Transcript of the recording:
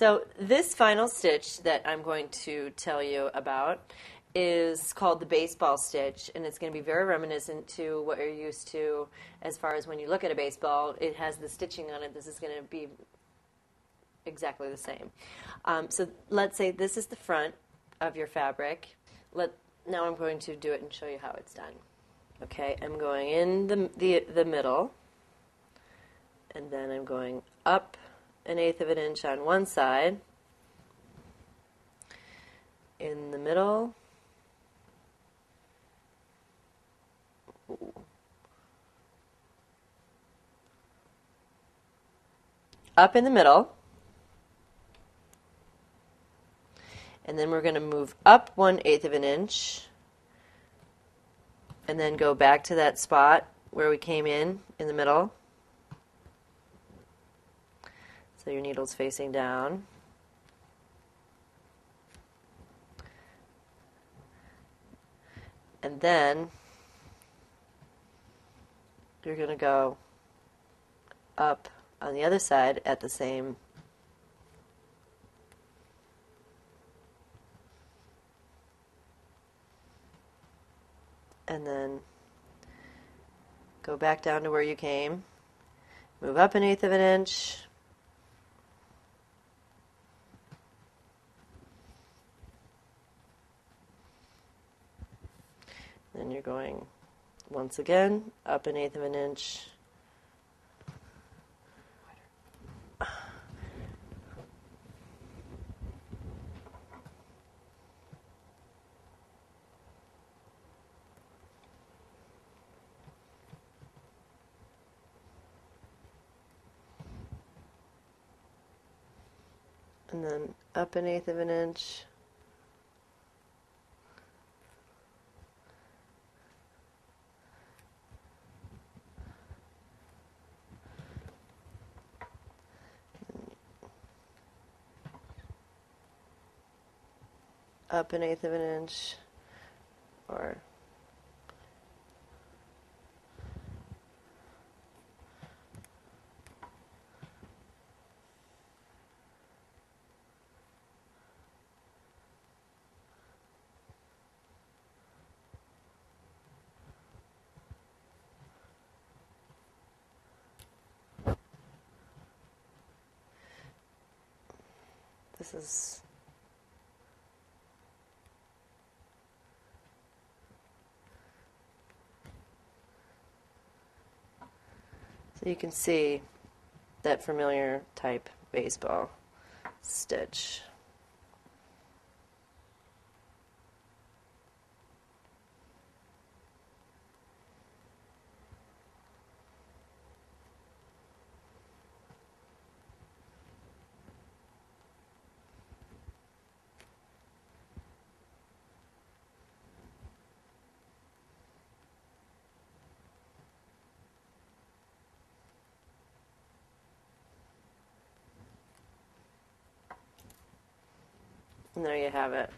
So this final stitch that I'm going to tell you about is called the baseball stitch, and it's going to be very reminiscent to what you're used to as far as when you look at a baseball. It has the stitching on it. This is going to be exactly the same. So let's say this is the front of your fabric. Now I'm going to do it and show you how it's done. Okay, I'm going in the middle, and then I'm going up an 1/8 of an inch on one side, in the middle, up in the middle, and then we're going to move up 1/8 of an inch and then go back to that spot where we came in the middle. So your needle's facing down. And then you're going to go up on the other side at the same and then go back down to where you came, move up an 1/8 of an inch, then you're going once again up an 1/8 of an inch and then up an 1/8 of an inch. Up an 1/8 of an inch, or this is so you can see that familiar type baseball stitch. And there you have it.